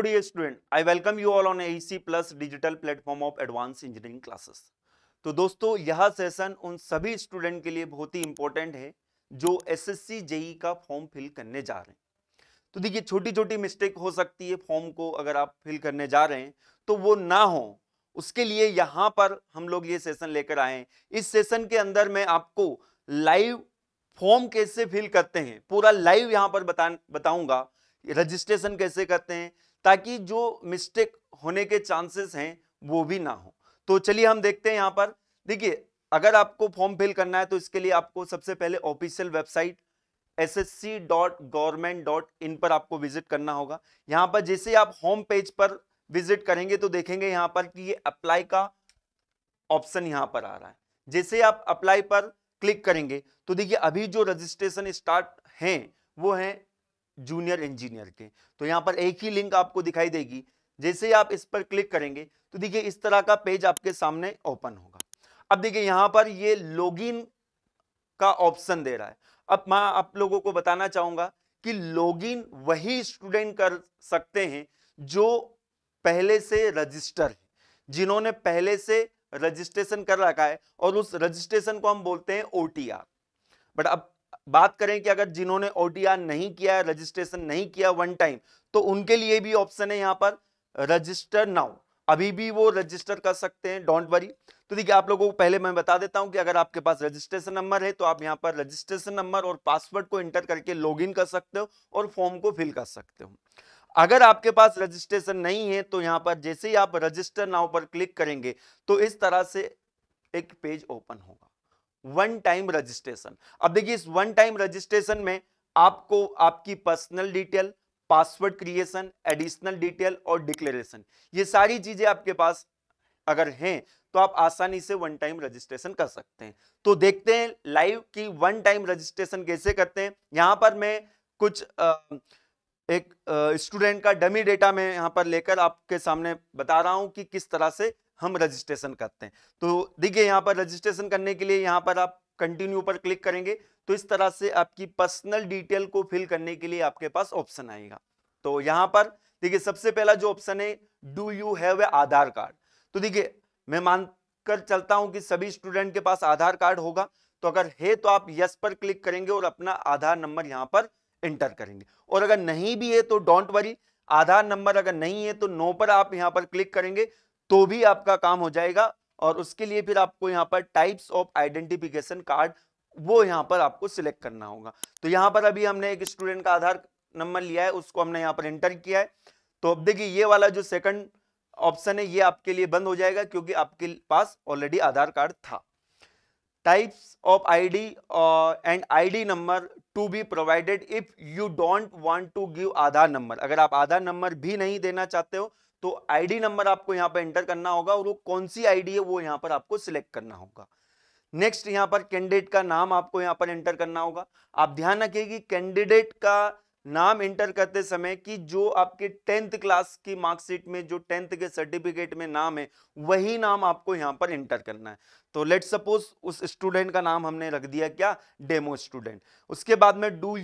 Hello dear student, I welcome you all on AEC Plus digital platform of advanced engineering classes। तो दोस्तों यह session उन सभी student के लिए बहुत ही इम्पोर्टेंट है जो SSC JE का फॉर्म फिल करने जा रहे हैं। तो देखिए छोटी छोटी मिस्टेक हो सकती है, फॉर्म को अगर आप फिल करने जा रहे हैं तो वो ना हो, उसके लिए यहाँ पर हम लोग ये सेशन लेकर आए हैं। इस सेशन के अंदर मैं आपको लाइव फॉर्म कैसे फिल करते हैं पूरा लाइव यहाँ पर बताऊँगा, रजिस्ट्रेशन कैसे करते हैं ताकि जो मिस्टेक होने के चांसेस हैं वो भी ना हो। तो चलिए हम देखते हैं यहाँ पर। देखिए अगर आपको फॉर्म फिल करना है तो इसके लिए आपको सबसे पहले ऑफिशियल वेबसाइट ssc.government.in पर आपको विजिट करना होगा। यहाँ पर जैसे आप होम पेज पर विजिट करेंगे तो देखेंगे यहाँ पर कि ये अप्लाई का ऑप्शन यहाँ पर आ रहा है। जैसे आप अप्लाई पर क्लिक करेंगे तो देखिए अभी जो रजिस्ट्रेशन स्टार्ट है वो है जूनियर इंजीनियर के। तो यहाँ पर एक ही लिंक आपको दिखाई देगी, जैसे आप इस पर क्लिक करेंगे तो देखिए इस तरह का पेज आपके सामने ओपन होगा। अब देखिए यहाँ पर ये लॉगिन का ऑप्शन दे रहा है। अब मैं आप लोगों को बताना चाहूँगा कि लॉगिन वही स्टूडेंट कर सकते हैं जो पहले से रजिस्टर है, जिन्होंने पहले से रजिस्ट्रेशन कर रखा है, और उस रजिस्ट्रेशन को हम बोलते हैं OTR। बट अब बात करें कि अगर जिन्होंने OTR नहीं किया है, रजिस्ट्रेशन नहीं किया वन टाइम, तो उनके लिए भी ऑप्शन है यहाँ पर रजिस्टर नाउ, अभी भी वो रजिस्टर कर सकते हैं, डोंट वरी। तो देखिए आप लोगों को पहले मैं बता देता हूँ कि अगर आपके पास रजिस्ट्रेशन नंबर है तो आप यहाँ पर रजिस्ट्रेशन नंबर और पासवर्ड को एंटर करके लॉगिन कर सकते हो और फॉर्म को फिल कर सकते हो। अगर आपके पास रजिस्ट्रेशन नहीं है तो यहाँ पर जैसे ही आप रजिस्टर नाउ पर क्लिक करेंगे तो इस तरह से एक पेज ओपन होगा, वन टाइम रजिस्ट्रेशन। अब देखिए इस वन टाइम रजिस्ट्रेशन में आपको आपकी personal detail, password creation, additional detail और डिक्लेरेशन, ये सारी चीजें आपके पास अगर हैं तो आप आसानी से वन टाइम रजिस्ट्रेशन कर सकते हैं। तो देखते हैं लाइव कि वन टाइम रजिस्ट्रेशन कैसे करते हैं। यहाँ पर मैं कुछ एक स्टूडेंट का डमी डेटा मैं यहाँ पर लेकर आपके सामने बता रहा हूँ कि किस तरह से हम रजिस्ट्रेशन करते हैं। तो देखिए यहाँ पर रजिस्ट्रेशन करने के लिए यहाँ पर आप कंटिन्यू पर क्लिक करेंगे तो इस तरह से आपकी पर्सनल डिटेल को फिल करने के लिए आपके पास ऑप्शन आएगा। तो यहाँ पर देखिए सबसे पहला जो ऑप्शन है, do you have Aadhaar card. तो देखिए मैं मानकर चलता हूँ कि सभी स्टूडेंट के पास आधार कार्ड होगा, तो अगर है तो आप यस पर क्लिक करेंगे और अपना आधार नंबर यहाँ पर एंटर करेंगे, और अगर नहीं भी है तो डोंट वरी, आधार नंबर अगर नहीं है तो नो पर आप यहाँ पर क्लिक करेंगे तो भी आपका काम हो जाएगा। और उसके लिए फिर आपको यहाँ पर टाइप्स ऑफ आइडेंटिफिकेशन कार्ड वो यहाँ पर आपको सिलेक्ट करना होगा। तो यहाँ पर अभी हमने एक स्टूडेंट का आधार नंबर लिया है, उसको हमने यहाँ पर एंटर किया है। तो अब देखिए ये वाला जो सेकंड ऑप्शन है ये आपके लिए बंद हो जाएगा क्योंकि आपके पास ऑलरेडी आधार कार्ड था। Types of ID and ID number to be provided if you don't want to give Aadhaar number. अगर आप आधार नंबर भी नहीं देना चाहते हो तो आईडी नंबर आपको यहाँ पर एंटर करना होगा, और वो कौन सी आईडी है वो यहाँ पर आपको सिलेक्ट करना होगा। नेक्स्ट यहाँ पर कैंडिडेट का नाम आपको यहाँ पर एंटर करना होगा। आप ध्यान रखिए कि कैंडिडेट का नाम एंटर करते समय कि जो आपके 10th क्लास की मार्कशीट में जो 10th के सर्टिफिकेट में नाम है वही नाम आपको यहाँ पर एंटर करना है। तो लेट सपोज उस स्टूडेंट का नाम हमने रख दिया क्या, डेमो स्टूडेंट। उसके बाद में do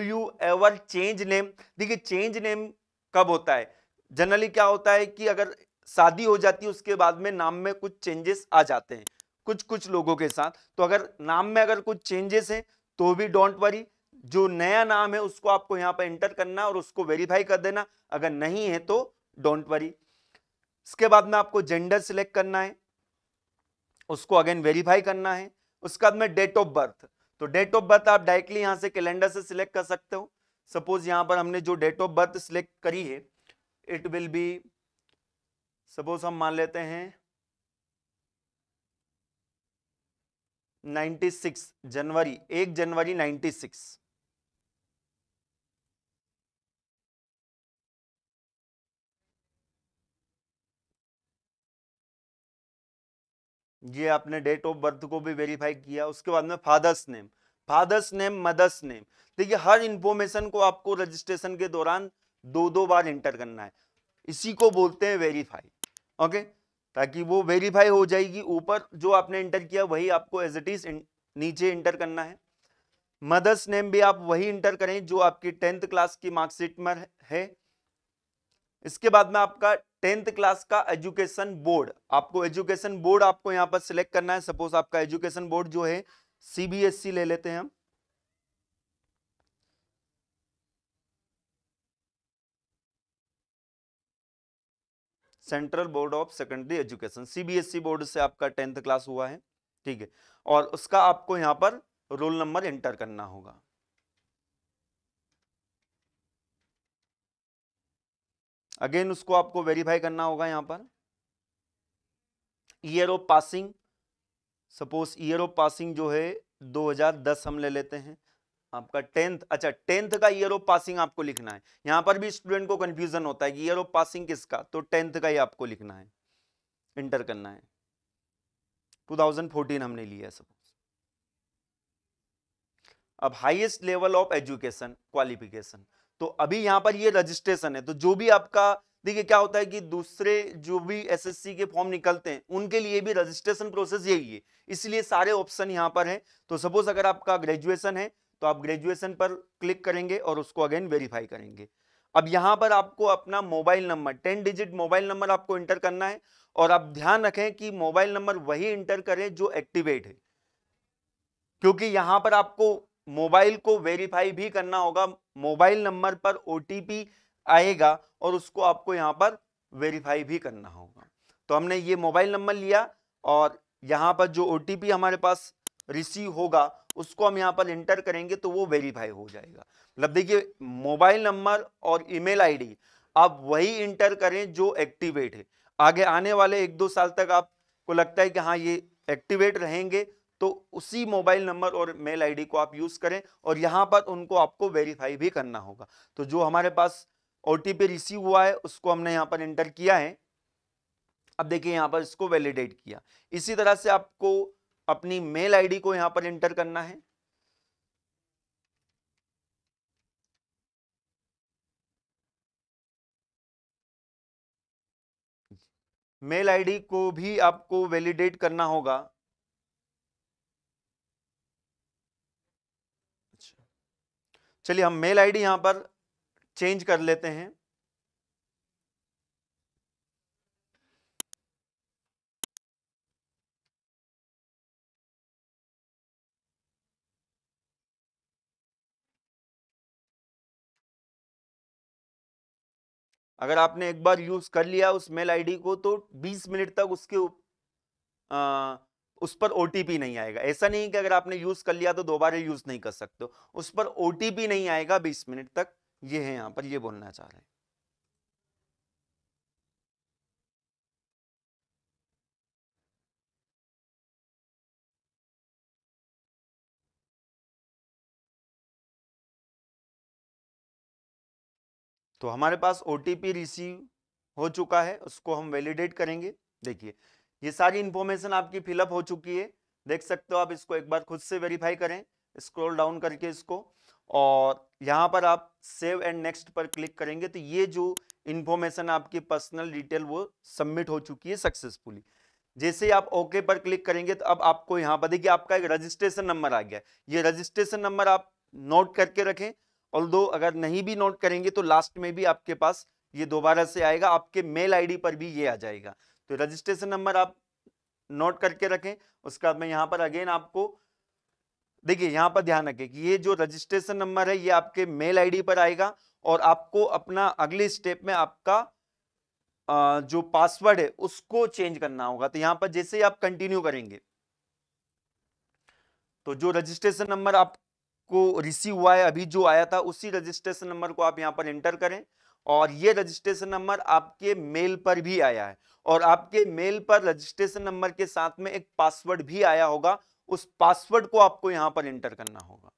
you ever change name. देखिए चेंज नेम कब होता है, जनरली क्या होता है कि अगर शादी हो जाती है उसके बाद में नाम में कुछ चेंजेस आ जाते हैं कुछ लोगों के साथ। तो अगर नाम में अगर कुछ चेंजेस हैं तो भी डोंट वरी, जो नया नाम है उसको आपको यहाँ पर एंटर करना और उसको वेरीफाई कर देना, अगर नहीं है तो डोंट वरी। इसके बाद में आपको जेंडर सिलेक्ट करना है, उसको अगेन वेरीफाई करना है। उसके बाद में डेट ऑफ बर्थ, तो डेट ऑफ बर्थ आप डायरेक्टली यहाँ से कैलेंडर से सिलेक्ट कर सकते हो। सपोज यहाँ पर हमने जो डेट ऑफ बर्थ सिलेक्ट करी है इट विल बी, सपोज हम मान लेते हैं 1 जनवरी 1996। ये आपने डेट ऑफ बर्थ को भी वेरीफाई किया। उसके बाद में फादर्स नेम, मदर्स नेम। देखिए हर इंफॉर्मेशन को आपको रजिस्ट्रेशन के दौरान दो बार एंटर करना है, इसी को बोलते हैं वेरीफाई। ओके, ताकि वो वेरीफाई हो जाएगी। ऊपर जो आपने एंटर किया वही आपको एज इट इज नीचे एंटर करना है। मदर्स नेम भी आप वही एंटर करें जो आपकी 10th क्लास की मार्कशीट में है। इसके बाद में आपका 10th क्लास का एजुकेशन बोर्ड, आपको एजुकेशन बोर्ड आपको यहाँ पर सिलेक्ट करना है। सपोज आपका एजुकेशन बोर्ड जो है सीबीएसई ले लेते हैं हम। Central board of secondary education, CBSE board से आपका 10th क्लास हुआ है, ठीक है। और उसका आपको यहाँ पर रोल नंबर एंटर करना होगा। अगेन उसको आपको वेरीफाई करना होगा यहाँ पर। Year of passing, suppose year of passing जो है 2010 हम ले लेते हैं। आपका 10th, अच्छा 10th का ईयर ऑफ पासिंग आपको लिखना है। यहाँ पर भी स्टूडेंट को कंफ्यूजन होता है कि ईयर ऑफ पासिंग किसका, तो 10th का ही आपको लिखना है, इंटर करना है। 2014 हमने लिया है सपोज। अब highest level of education qualification, तो अभी यहाँ पर ये रजिस्ट्रेशन है। तो जो भी आपका, देखिए क्या होता है कि दूसरे जो भी एसएससी के फॉर्म निकलते हैं उनके लिए भी रजिस्ट्रेशन प्रोसेस यही है, इसलिए सारे ऑप्शन यहाँ पर हैं। तो सपोज अगर आपका ग्रेजुएशन है तो आप ग्रेजुएशन पर क्लिक करेंगे और उसको अगेन वेरीफाई करेंगे। अब यहाँ पर आपको अपना mobile number, 10 digit mobile number आपको इंटर करना है। और आप ध्यान रखें कि मोबाइल नंबर वही इंटर करें जो एक्टिवेट है, क्योंकि यहाँ पर आपको मोबाइल को वेरीफाई भी करना होगा। मोबाइल नंबर पर ओटीपी आएगा और उसको आपको यहाँ पर वेरीफाई भी करना होगा। तो हमने ये मोबाइल नंबर लिया और यहाँ पर जो ओटीपी हमारे पास रिसीव होगा उसको हम यहाँ पर इंटर करेंगे तो वो वेरीफाई हो जाएगा। मतलब देखिए मोबाइल नंबर और ईमेल आईडी आप वही इंटर करें जो एक्टिवेट है। आगे आने वाले 1-2 साल तक आपको लगता है कि हाँ ये एक्टिवेट रहेंगे, तो उसी मोबाइल नंबर और मेल आईडी को आप यूज़ करें और यहाँ पर उनको आपको वेरीफाई भी करना होगा। तो जो हमारे पास ओटीपी रिसीव हुआ है उसको हमने यहाँ पर इंटर किया है। अब देखिए यहाँ पर इसको वैलिडेट किया। इसी तरह से आपको अपनी मेल आईडी को यहाँ पर इंटर करना है। मेल आईडी को भी आपको वैलिडेट करना होगा। चलिए हम मेल आईडी यहां पर चेंज कर लेते हैं। अगर आपने एक बार यूज कर लिया उस मेल आईडी को तो 20 मिनट तक उसके उस पर ओटीपी नहीं आएगा। ऐसा नहीं कि अगर आपने यूज कर लिया तो दोबारा यूज नहीं कर सकते हो, उस पर ओटीपी नहीं आएगा 20 मिनट तक। ये है यहाँ पर, ये बोलना चाह रहे हैं। तो हमारे पास ओटीपी रिसीव हो चुका है, उसको हम वैलिडेट करेंगे। देखिए ये सारी इंफॉर्मेशन आपकी फिलअप हो चुकी है, देख सकते हो आप। इसको एक बार खुद से वेरीफाई करें, स्क्रॉल डाउन करके इसको, और यहाँ पर आप सेव एंड नेक्स्ट पर क्लिक करेंगे तो ये जो इन्फॉर्मेशन आपकी पर्सनल डिटेल वो सबमिट हो चुकी है सक्सेसफुली। जैसे आप ओके पर क्लिक करेंगे तो अब आपको यहाँ पर देखिए आपका एक रजिस्ट्रेशन नंबर आ गया। ये रजिस्ट्रेशन नंबर आप नोट करके रखें, ऑल्दो अगर नहीं भी नोट करेंगे तो लास्ट में भी आपके पास ये दोबारा से आएगा, आपके मेल आईडी पर भी ये आ जाएगा। तो रजिस्ट्रेशन नंबर आप नोट करके रखें। उसके बाद में यहाँ पर अगेन आपको देखिए यहाँ पर ध्यान रखें कि ये जो रजिस्ट्रेशन नंबर है ये आपके मेल आईडी पर आएगा और आपको अपना अगले स्टेप में आपका जो पासवर्ड है उसको चेंज करना होगा। तो यहाँ पर जैसे ही आप कंटिन्यू करेंगे तो जो रजिस्ट्रेशन नंबर आपको रिसीव हुआ है अभी जो आया था उसी रजिस्ट्रेशन नंबर को आप यहाँ पर एंटर करें। और ये रजिस्ट्रेशन नंबर आपके मेल पर भी आया है और आपके मेल पर रजिस्ट्रेशन नंबर के साथ में एक पासवर्ड भी आया होगा, उस पासवर्ड को आपको यहां पर एंटर करना होगा।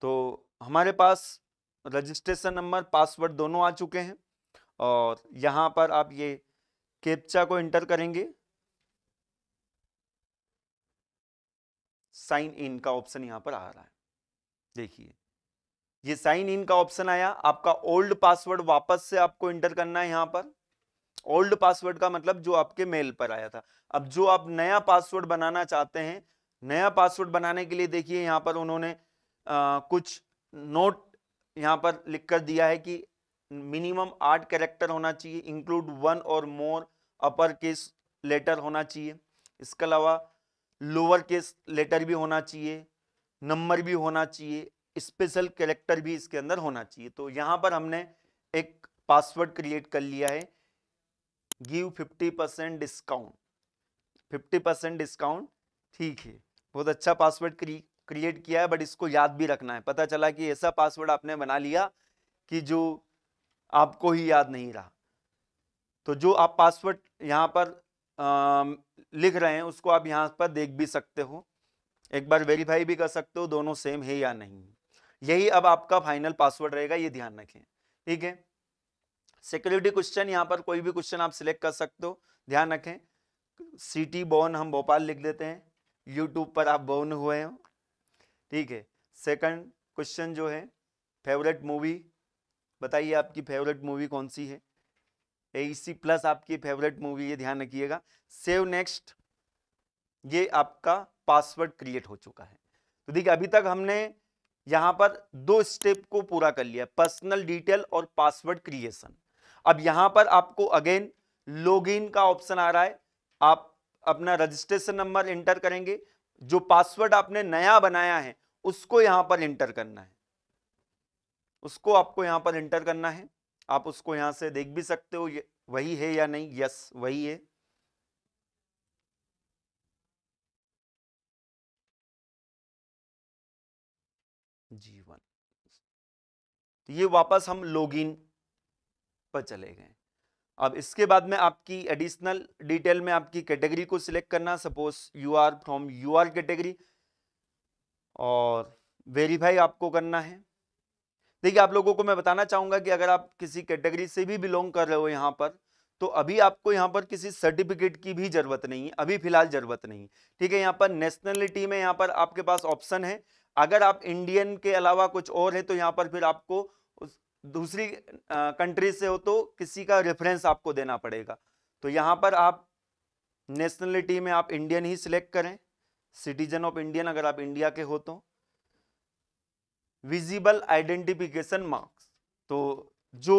तो हमारे पास रजिस्ट्रेशन नंबर, पासवर्ड दोनों आ चुके हैं और यहां पर आप ये कैप्चा को एंटर करेंगे। साइन इन का ऑप्शन यहां पर आ रहा है, देखिए ये साइन इन का ऑप्शन आया। आपका ओल्ड पासवर्ड वापस से आपको एंटर करना है यहाँ पर। ओल्ड पासवर्ड का मतलब जो आपके मेल पर आया था। अब जो आप नया पासवर्ड बनाना चाहते हैं, नया पासवर्ड बनाने के लिए देखिए यहाँ पर उन्होंने कुछ नोट यहाँ पर लिख कर दिया है कि मिनिमम 8 कैरेक्टर होना चाहिए, इंक्लूड 1 और मोर अपर केस लेटर होना चाहिए, इसके अलावा लोअर केस लेटर भी होना चाहिए, नंबर भी होना चाहिए, स्पेशल कैरेक्टर भी इसके अंदर होना चाहिए। तो यहाँ पर हमने एक पासवर्ड क्रिएट कर लिया है, गिव 50% डिस्काउंट, 50% डिस्काउंट, ठीक है। बहुत अच्छा पासवर्ड क्रिएट किया है, बट इसको याद भी रखना है। पता चला कि ऐसा पासवर्ड आपने बना लिया कि जो आपको ही याद नहीं रहा। तो जो आप पासवर्ड यहाँ पर लिख रहे हैं उसको आप यहाँ पर देख भी सकते हो, एक बार वेरीफाई भी कर सकते हो दोनों सेम है या नहीं। यही अब आपका फाइनल पासवर्ड रहेगा, ये ध्यान रखें, ठीक है। सिक्योरिटी क्वेश्चन, यहाँ पर कोई भी क्वेश्चन आप सिलेक्ट कर सकते हो, ध्यान रखें। सिटी बोर्न हम भोपाल लिख देते हैं, यूट्यूब पर आप बोर्न हुए हो, ठीक है। सेकंड क्वेश्चन जो है फेवरेट मूवी, बताइए आपकी फेवरेट मूवी कौन सी है। AEC प्लस आपकी फेवरेट मूवी, ये ध्यान रखिएगा। सेव नेक्स्ट, ये आपका पासवर्ड क्रिएट हो चुका है। तो देखिए अभी तक हमने यहाँ पर 2 स्टेप को पूरा कर लिया, पर्सनल डिटेल और पासवर्ड क्रिएशन। अब यहाँ पर आपको अगेन लॉगिन का ऑप्शन आ रहा है, आप अपना रजिस्ट्रेशन नंबर एंटर करेंगे, जो पासवर्ड आपने नया बनाया है उसको यहाँ पर एंटर करना है, उसको आपको यहाँ पर एंटर करना है। आप उसको यहाँ से देख भी सकते हो वही है या नहीं, यस वही है। जीवन, ये वापस हम लॉगिन पर चले गए। अब इसके बाद में आपकी एडिशनल डिटेल में आपकी कैटेगरी को सिलेक्ट करना, suppose you are from U R category, और वेरीफाई आपको करना है। देखिए आप लोगों को मैं बताना चाहूँगा कि अगर आप किसी कैटेगरी से भी बिलोंग कर रहे हो यहाँ पर, तो अभी आपको यहाँ पर किसी सर्टिफिकेट की भी ज़रूरत नहीं है, अभी फ़िलहाल ज़रूरत नहीं, ठीक है। यहाँ पर नेशनलिटी में यहाँ पर आपके पास ऑप्शन है, अगर आप इंडियन के अलावा कुछ और है तो यहाँ पर फिर आपको दूसरी कंट्री से हो तो किसी का रेफरेंस आपको देना पड़ेगा। तो यहाँ पर आप नेशनलिटी में आप इंडियन ही सिलेक्ट करें, सिटीजन ऑफ इंडियन अगर आप इंडिया के हो तो। विजिबल आइडेंटिफिकेशन मार्क्स, तो जो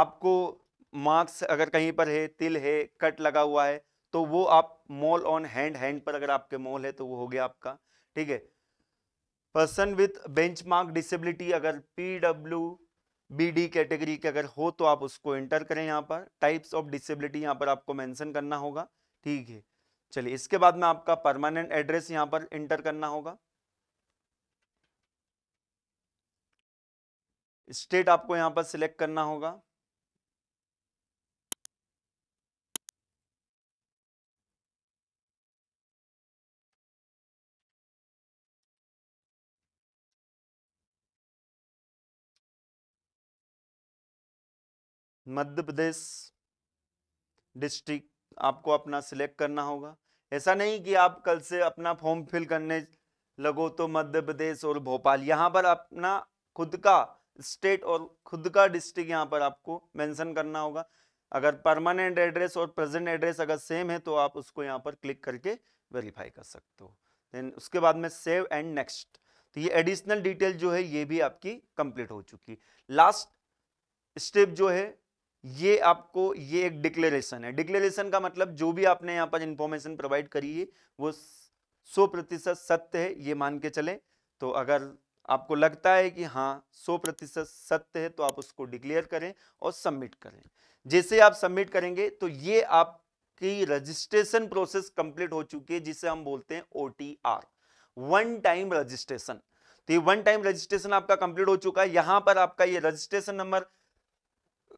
आपको मार्क्स अगर कहीं पर है, तिल है, कट लगा हुआ है, तो वो आप मोल ऑन हैंड, हैंड पर अगर आपके मोल है तो वो हो गया आपका, ठीक है। पर्सन विथ बेंचमार्क डिसेबिलिटी, अगर PWD कैटेगरी के अगर हो तो आप उसको एंटर करें यहाँ पर। टाइप्स ऑफ डिसेबिलिटी यहाँ पर आपको मेंशन करना होगा, ठीक है। चलिए इसके बाद में आपका परमानेंट एड्रेस यहाँ पर एंटर करना होगा। स्टेट आपको यहाँ पर सिलेक्ट करना होगा। मध्य प्रदेश डिस्ट्रिक्ट आपको अपना सिलेक्ट करना होगा। ऐसा नहीं कि आप कल से अपना फॉर्म फिल करने लगो तो मध्य प्रदेश और भोपाल, यहाँ पर अपना खुद का स्टेट और खुद का डिस्ट्रिक्ट यहाँ पर आपको मेंशन करना होगा। अगर परमानेंट एड्रेस और प्रेजेंट एड्रेस अगर सेम है तो आप उसको यहाँ पर क्लिक करके वेरीफाई कर सकते हो। देन उसके बाद में सेव एंड नेक्स्ट, तो ये एडिशनल डिटेल जो है ये भी आपकी कंप्लीट हो चुकी। लास्ट स्टेप जो है ये आपको, ये एक डिक्लेरेशन है। डिक्लेरेशन का मतलब जो भी आपने यहाँ पर इंफॉर्मेशन प्रोवाइड करी है वो 100% सत्य है, ये मान के चले। तो अगर आपको लगता है कि हाँ 100% सत्य है तो आप उसको डिक्लेयर करें और सबमिट करें। जैसे आप सबमिट करेंगे तो ये आपकी रजिस्ट्रेशन प्रोसेस कंप्लीट हो चुकी है, जिसे हम बोलते हैं OTR, वन टाइम रजिस्ट्रेशन। तो ये वन टाइम रजिस्ट्रेशन आपका कंप्लीट हो चुका है। यहाँ पर आपका ये रजिस्ट्रेशन नंबर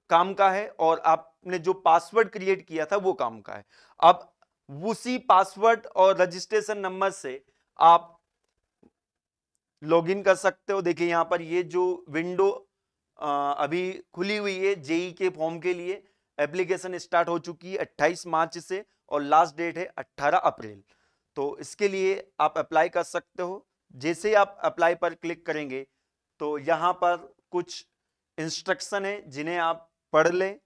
काम का है और आपने जो पासवर्ड क्रिएट किया था वो काम का है। अब उसी पासवर्ड और रजिस्ट्रेशन नंबर से आप लॉगिन कर सकते हो। देखिए यहाँ पर ये जो विंडो अभी खुली हुई है JE के फॉर्म के लिए, एप्लीकेशन स्टार्ट हो चुकी है 28 मार्च से और लास्ट डेट है 18 अप्रैल। तो इसके लिए आप अप्लाई कर सकते हो। जैसे आप अप्लाई पर क्लिक करेंगे तो यहाँ पर कुछ इंस्ट्रक्शन है जिन्हें आप पढ़ लें।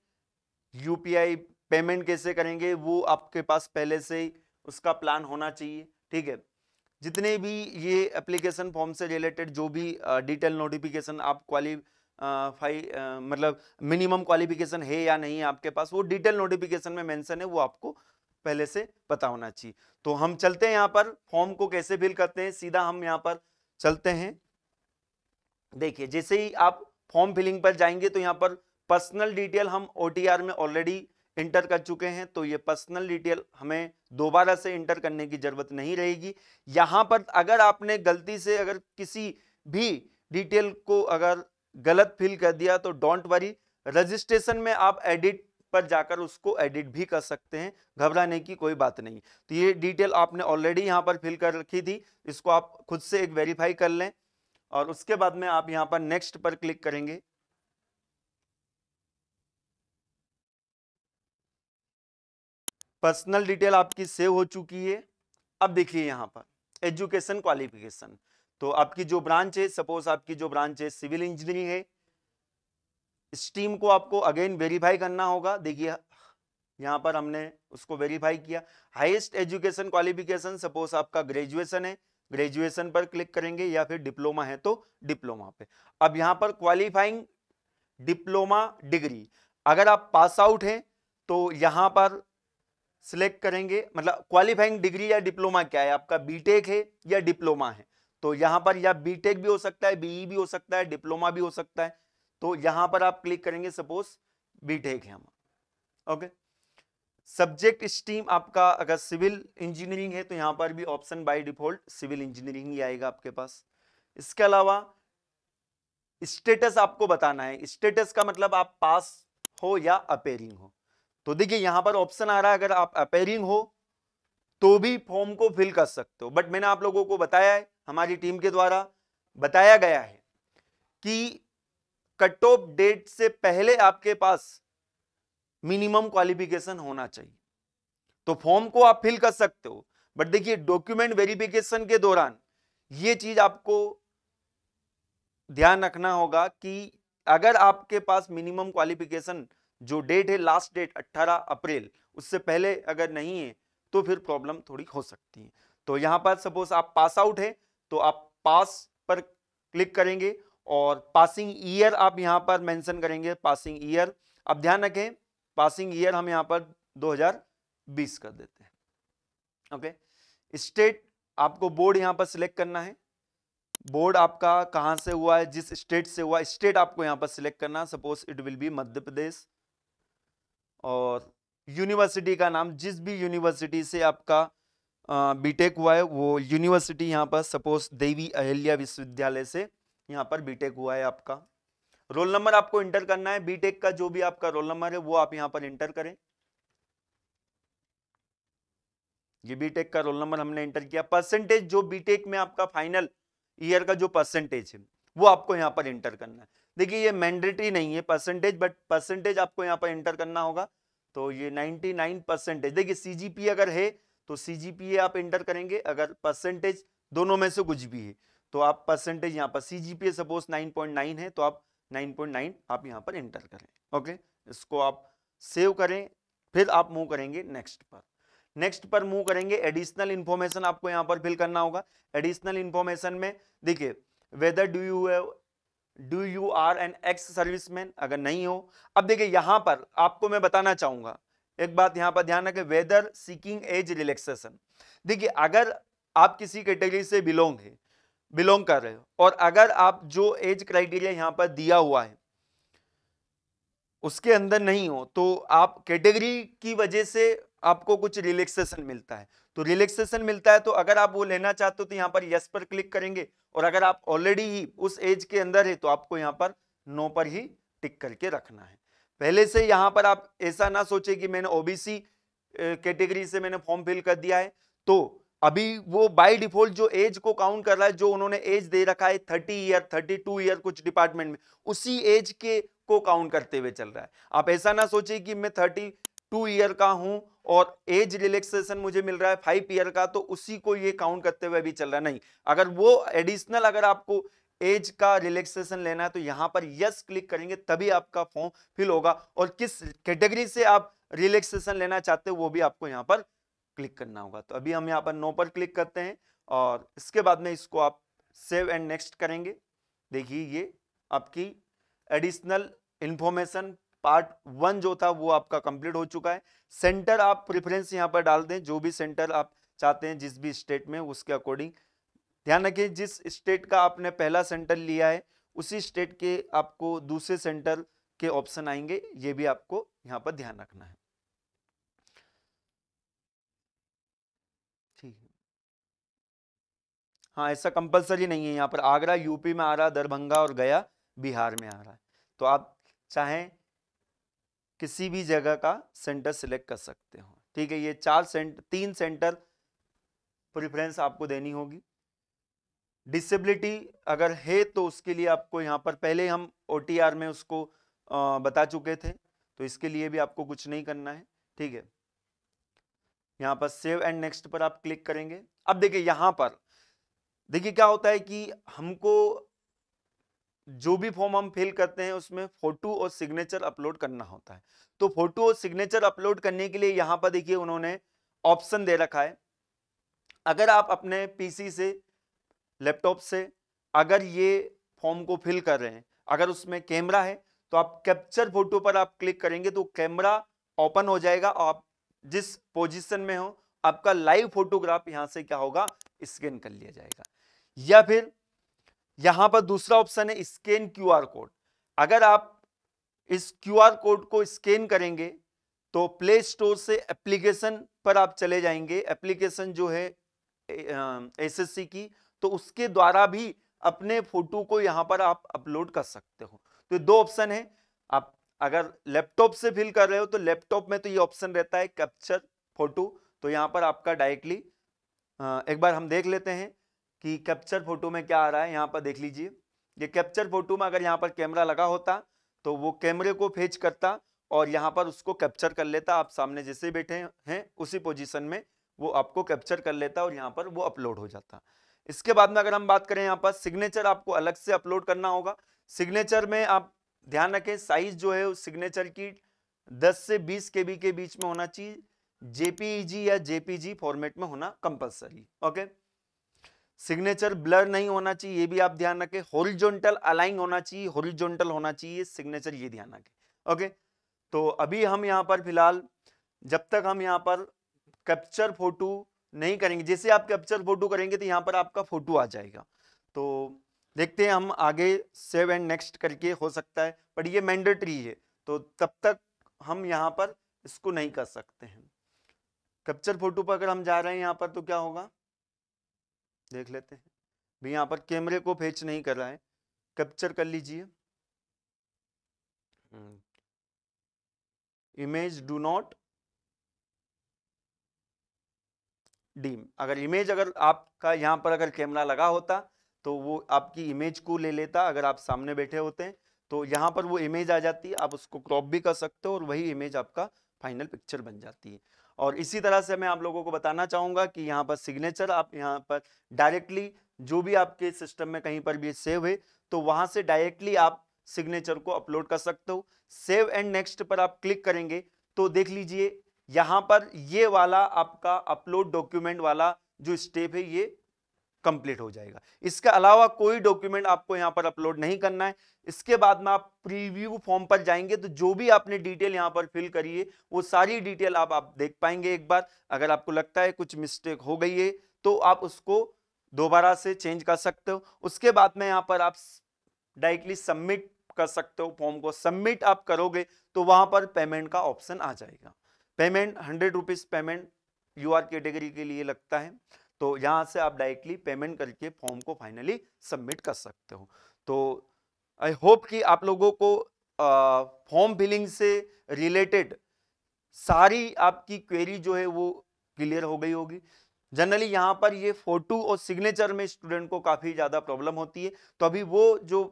UPI पेमेंट कैसे करेंगे वो आपके पास पहले से ही उसका प्लान होना चाहिए, ठीक है। जितने भी ये एप्लीकेशन फॉर्म से रिलेटेड जो भी डिटेल नोटिफिकेशन आप क्वालिफाई मतलब मिनिमम क्वालिफिकेशन है या नहीं है आपके पास, वो डिटेल नोटिफिकेशन में मेंशन है, वो आपको पहले से पता होना चाहिए। तो हम चलते हैं यहाँ पर फॉर्म को कैसे फिल करते हैं, सीधा हम यहाँ पर चलते हैं। देखिए जैसे ही आप फॉर्म फिलिंग पर जाएंगे तो यहाँ पर पर्सनल डिटेल हम ओटीआर में ऑलरेडी इंटर कर चुके हैं, तो ये पर्सनल डिटेल हमें दोबारा से इंटर करने की जरूरत नहीं रहेगी। यहाँ पर अगर आपने गलती से अगर किसी भी डिटेल को अगर गलत फिल कर दिया तो डोंट वरी, रजिस्ट्रेशन में आप एडिट पर जाकर उसको एडिट भी कर सकते हैं, घबराने की कोई बात नहीं। तो ये डिटेल आपने ऑलरेडी यहाँ पर फिल कर रखी थी, इसको आप खुद से एक वेरीफाई कर लें और उसके बाद में आप यहाँ पर नेक्स्ट पर क्लिक करेंगे। पर्सनल डिटेल आपकी सेव हो चुकी है। अब देखिए यहाँ पर एजुकेशन क्वालिफिकेशन, तो आपकी जो ब्रांच है, सपोज आपकी जो ब्रांच है सिविल इंजीनियरिंग है, स्ट्रीम को आपको अगेन वेरीफाई करना होगा। देखिए यहाँ पर हमने उसको वेरीफाई किया। हाईएस्ट एजुकेशन क्वालिफिकेशन, सपोज आपका ग्रेजुएशन है, ग्रेजुएशन पर क्लिक करेंगे, या फिर डिप्लोमा है तो डिप्लोमा पे। अब यहाँ पर क्वालिफाइंग डिप्लोमा डिग्री, अगर आप पास आउट हैं तो यहाँ पर सिलेक्ट करेंगे, मतलब क्वालिफाइंग डिग्री या डिप्लोमा क्या है, आपका बीटेक है या डिप्लोमा है, तो यहाँ पर या बीटेक भी हो सकता है, बीई भी हो सकता है, डिप्लोमा भी हो सकता है, तो यहाँ पर आप क्लिक करेंगे, सपोज बीटेक है हमारा। ओके, सब्जेक्ट स्ट्रीम आपका अगर सिविल इंजीनियरिंग है तो यहाँ पर भी option by default civil engineering ही आएगा आपके पास। इसके अलावा स्टेटस आपको बताना है, स्टेटस का मतलब आप पास हो या अपेयरिंग हो। तो देखिए यहाँ पर ऑप्शन आ रहा है, अगर आप अपेयरिंग हो तो भी फॉर्म को फिल कर सकते हो, बट मैंने आप लोगों को बताया है, हमारी टीम के द्वारा बताया गया है कि कट ऑफ डेट से पहले आपके पास मिनिमम क्वालिफिकेशन होना चाहिए, तो फॉर्म को आप फिल कर सकते हो। बट देखिए डॉक्यूमेंट वेरिफिकेशन के दौरान ये चीज आपको ध्यान रखना होगा कि अगर आपके पास मिनिमम क्वालिफिकेशन जो डेट है, लास्ट डेट 18 अप्रैल, उससे पहले अगर नहीं है तो फिर प्रॉब्लम थोड़ी हो सकती है। तो यहाँ पर सपोज आप पास आउट है तो आप पास पर क्लिक करेंगे और पासिंग ईयर आप यहाँ पर मेंशन करेंगे, पासिंग ईयर। अब ध्यान रखें पासिंग ईयर हम यहाँ पर 2020 कर देते हैं। ओके, स्टेट आपको बोर्ड यहाँ पर सिलेक्ट करना है, बोर्ड आपका कहाँ से हुआ है, जिस स्टेट से हुआ, स्टेट आपको यहाँ पर सिलेक्ट करना, suppose it will be Madhya Pradesh. और यूनिवर्सिटी का नाम, जिस भी यूनिवर्सिटी से आपका बीटेक हुआ है वो यूनिवर्सिटी यहाँ पर सपोज देवी अहिल्या विश्वविद्यालय से यहाँ पर बीटेक हुआ है आपका। रोल नंबर आपको इंटर करना है, बीटेक का जो भी आपका रोल नंबर है वो आप यहाँ पर इंटर करें। ये बीटेक का रोल नंबर हमने इंटर किया। परसेंटेज जो बीटेक में आपका फाइनल ईयर का जो परसेंटेज है वो आपको यहाँ पर इंटर करना है। देखिए ये मैंडेटरी नहीं है परसेंटेज, बट परसेंटेज आपको यहाँ पर इंटर करना होगा। तो ये 99%, देखिए सीजीपीए अगर है तो सीजीपीए आप इंटर करेंगे, अगर परसेंटेज दोनों में से कुछ भी है तो आप परसेंटेज यहाँ पर, सीजीपीए सपोज 9.9 है तो आप 9.9 आप यहाँ पर इंटर करें। ओके, इसको आप सेव करें, फिर आप मूव करेंगे नेक्स्ट पर। नेक्स्ट पर मूव करेंगे, एडिशनल इन्फॉर्मेशन आपको यहाँ पर फिल करना होगा। एडिशनल इन्फॉर्मेशन में देखिए whether do you are an ex serviceman, अगर नहीं हो। अब देखिए यहाँ पर आपको मैं बताना चाहूँगा एक बात, यहाँ पर ध्यान रखें, वेदर सीकिंग एज रिलैक्सेशन। देखिए अगर आप किसी कैटेगरी से बिलोंग कर रहे हो और अगर आप जो एज क्राइटेरिया यहाँ पर दिया हुआ है उसके अंदर नहीं हो तो आप कैटेगरी की वजह से आपको कुछ रिलैक्सेशन मिलता है। तो रिलैक्सेशन मिलता है तो अगर आप वो लेना चाहते हो तो यहाँ पर यस पर क्लिक करेंगे, और अगर आप ऑलरेडी ही उस एज के अंदर है तो आपको यहाँ पर नो पर ही टिक करके रखना है। पहले से यहाँ पर आप ऐसा ना सोचे कि मैंने ओबीसी कैटेगरी से मैंने फॉर्म फिल कर दिया है, तो अभी वो बाय डिफॉल्ट जो एज को काउंट कर रहा है, जो उन्होंने एज दे रखा है 30 ईयर 32 ईयर कुछ डिपार्टमेंट में, उसी एज के को काउंट करते हुए चल रहा है। आप ऐसा ना सोचिए कि मैं 32 ईयर का हूं और एज रिलैक्सेशन मुझे मिल रहा है 5 ईयर का तो उसी को ये काउंट करते हुए अभी चल रहा है, नहीं। अगर वो एडिशनल अगर आपको एज का रिलैक्सेशन लेना है तो यहाँ पर यस क्लिक करेंगे, तभी आपका फॉर्म फिल होगा। और किस कैटेगरी से आप रिलैक्सेशन लेना चाहते हो वो भी आपको यहाँ पर क्लिक करना होगा। तो अभी हम यहाँ पर नो पर क्लिक करते हैं और इसके बाद में इसको आप सेव एंड नेक्स्ट करेंगे। देखिए ये आपकी एडिशनल इन्फॉर्मेशन पार्ट वन जो था वो आपका कंप्लीट हो चुका है। सेंटर आप प्रेफरेंस यहाँ पर डाल दें, जो भी सेंटर आप चाहते हैं जिस भी स्टेट में, उसके अकॉर्डिंग। ध्यान रखिए जिस स्टेट का आपने पहला सेंटर लिया है उसी स्टेट के आपको दूसरे सेंटर के ऑप्शन आएंगे, ये भी आपको यहाँ पर ध्यान रखना है। ठीक है, हाँ ऐसा कंपलसरी नहीं है। यहाँ पर आगरा यूपी में आ रहा, दरभंगा और गया बिहार में आ रहा है, तो आप चाहें किसी भी जगह का सेंटर सिलेक्ट कर सकते हो। ठीक है, ये तीन सेंटर प्रेफरेंस आपको देनी होगी। डिसेबिलिटी अगर है तो उसके लिए आपको यहाँ पर, पहले हम ओटीआर में उसको बता चुके थे, तो इसके लिए भी आपको कुछ नहीं करना है। ठीक है, यहाँ पर सेव एंड नेक्स्ट पर आप क्लिक करेंगे। अब देखिए यहाँ पर देखिए क्या होता है कि हमको जो भी फॉर्म हम फिल करते हैं उसमें फोटो और सिग्नेचर अपलोड करना होता है। तो फोटो और सिग्नेचर अपलोड करने के लिए यहाँ पर देखिए उन्होंने ऑप्शन दे रखा है। अगर आप अपने पीसी से, लैपटॉप से अगर ये फॉर्म को फिल कर रहे हैं, अगर उसमें कैमरा है तो आप कैप्चर फोटो पर आप क्लिक करेंगे तो कैमरा ओपन हो जाएगा। आप जिस पोजीशन में हो आपका लाइव फोटोग्राफ यहाँ से क्या होगा, स्कैन कर लिया जाएगा। या फिर यहाँ पर दूसरा ऑप्शन है स्कैन क्यूआर कोड। अगर आप इस क्यूआर कोड को स्कैन करेंगे तो प्ले स्टोर से एप्लीकेशन पर आप चले जाएंगे। एप्लीकेशन जो है एसएससी की, तो उसके द्वारा भी अपने फोटो को यहाँ पर आप अपलोड कर सकते हो। तो दो ऑप्शन है, आप अगर लैपटॉप से फिल कर रहे हो तो लैपटॉप में तो ये ऑप्शन रहता है कैप्चर फोटो। तो यहाँ पर आपका डायरेक्टली एक बार हम देख लेते हैं कि कैप्चर फोटो में क्या आ रहा है। यहाँ पर देख लीजिए, ये कैप्चर फोटो में अगर यहाँ पर कैमरा लगा होता तो वो कैमरे को फेच करता और यहाँ पर उसको कैप्चर कर लेता। आप सामने जैसे बैठे हैं उसी पोजीशन में वो आपको कैप्चर कर लेता और यहाँ पर वो अपलोड हो जाता। इसके बाद में अगर हम बात करें, यहाँ पर सिग्नेचर आपको अलग से अपलोड करना होगा। सिग्नेचर में आप ध्यान रखें साइज जो है उस सिग्नेचर की 10 से 20 केबी के बीच में होना चाहिए। जेपीईजी या जेपीजी फॉर्मेट में होना कंपलसरी। ओके, सिग्नेचर ब्लर नहीं होना चाहिए, ये भी आप ध्यान रखें। हॉरिजॉन्टल अलाइन होना चाहिए, हॉरिजॉन्टल होना चाहिए सिग्नेचर, ये ध्यान रखें। ओके, तो अभी हम यहाँ पर फिलहाल जब तक हम यहाँ पर कैप्चर फोटो नहीं करेंगे, जैसे आप कैप्चर फोटो करेंगे तो यहाँ पर आपका फोटो आ जाएगा। तो देखते हैं हम आगे सेव एंड नेक्स्ट करके, हो सकता है पर ये मैंडेटरी है तो तब तक हम यहाँ पर इसको नहीं कर सकते हैं। कैप्चर फोटो पर अगर हम जा रहे हैं यहाँ पर तो क्या होगा, देख लेते हैं भी। यहाँ पर कैमरे को फेच नहीं कर रहा है, कैप्चर कर लीजिए। इमेज डू नॉट डीम, अगर इमेज अगर आपका यहाँ पर अगर कैमरा लगा होता तो वो आपकी इमेज को ले लेता। अगर आप सामने बैठे होते हैं तो यहाँ पर वो इमेज आ जाती है, आप उसको क्रॉप भी कर सकते हो और वही इमेज आपका फाइनल पिक्चर बन जाती है। और इसी तरह से मैं आप लोगों को बताना चाहूँगा कि यहाँ पर सिग्नेचर आप यहाँ पर डायरेक्टली जो भी आपके सिस्टम में कहीं पर भी सेव है तो वहाँ से डायरेक्टली आप सिग्नेचर को अपलोड कर सकते हो। सेव एंड नेक्स्ट पर आप क्लिक करेंगे तो देख लीजिए यहाँ पर ये वाला आपका अपलोड डॉक्यूमेंट वाला जो स्टेप है ये कंप्लीट हो जाएगा। इसके अलावा कोई डॉक्यूमेंट आपको यहाँ पर अपलोड नहीं करना है। इसके बाद में आप प्रीव्यू फॉर्म पर जाएंगे तो जो भी आपने डिटेल यहाँ पर फिल करी है वो सारी डिटेल आप देख पाएंगे एक बार। अगर आपको लगता है कुछ मिस्टेक हो गई है तो आप उसको दोबारा से चेंज कर सकते हो। उसके बाद में यहाँ पर आप डायरेक्टली सबमिट कर सकते हो फॉर्म को। सबमिट आप करोगे तो वहाँ पर पेमेंट का ऑप्शन आ जाएगा। Payment 100 rupees payment UR category के लिए लगता है, तो यहाँ से आप डायरेक्टली पेमेंट करके फॉर्म को फाइनली सबमिट कर सकते हो। तो आई होप कि आप लोगों को फॉर्म फिलिंग से रिलेटेड सारी आपकी क्वेरी जो है वो क्लियर हो गई होगी। जनरली यहाँ पर ये फोटो और सिग्नेचर में स्टूडेंट को काफ़ी ज़्यादा प्रॉब्लम होती है, तो अभी वो जो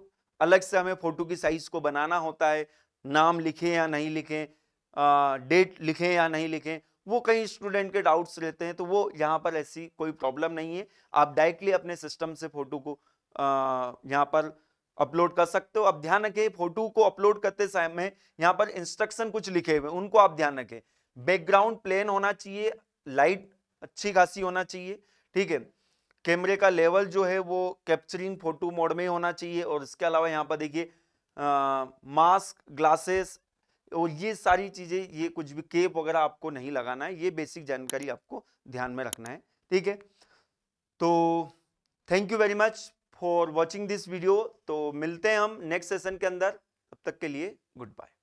अलग से हमें फ़ोटो की साइज़ को बनाना होता है, नाम लिखें या नहीं लिखें, डेट लिखें या नहीं लिखें, वो कई स्टूडेंट के डाउट्स रहते हैं, तो वो यहाँ पर ऐसी कोई प्रॉब्लम नहीं है। आप डायरेक्टली अपने सिस्टम से फोटो को यहाँ पर अपलोड कर सकते हो। अब ध्यान रखें फोटो को अपलोड करते समय यहाँ पर इंस्ट्रक्शन कुछ लिखे हुए उनको आप ध्यान रखें। बैकग्राउंड प्लेन होना चाहिए, लाइट अच्छी खासी होना चाहिए, ठीक है। कैमरे का लेवल जो है वो कैप्चरिंग फोटो मोड में होना चाहिए। और इसके अलावा यहाँ पर देखिए मास्क, ग्लासेस और ये सारी चीज़ें, ये कुछ भी केप वगैरह आपको नहीं लगाना है, ये बेसिक जानकारी आपको ध्यान में रखना है, ठीक है। तो thank you very much for watching this video. तो मिलते हैं हम नेक्स्ट सेशन के अंदर, तब तक के लिए गुड बाय।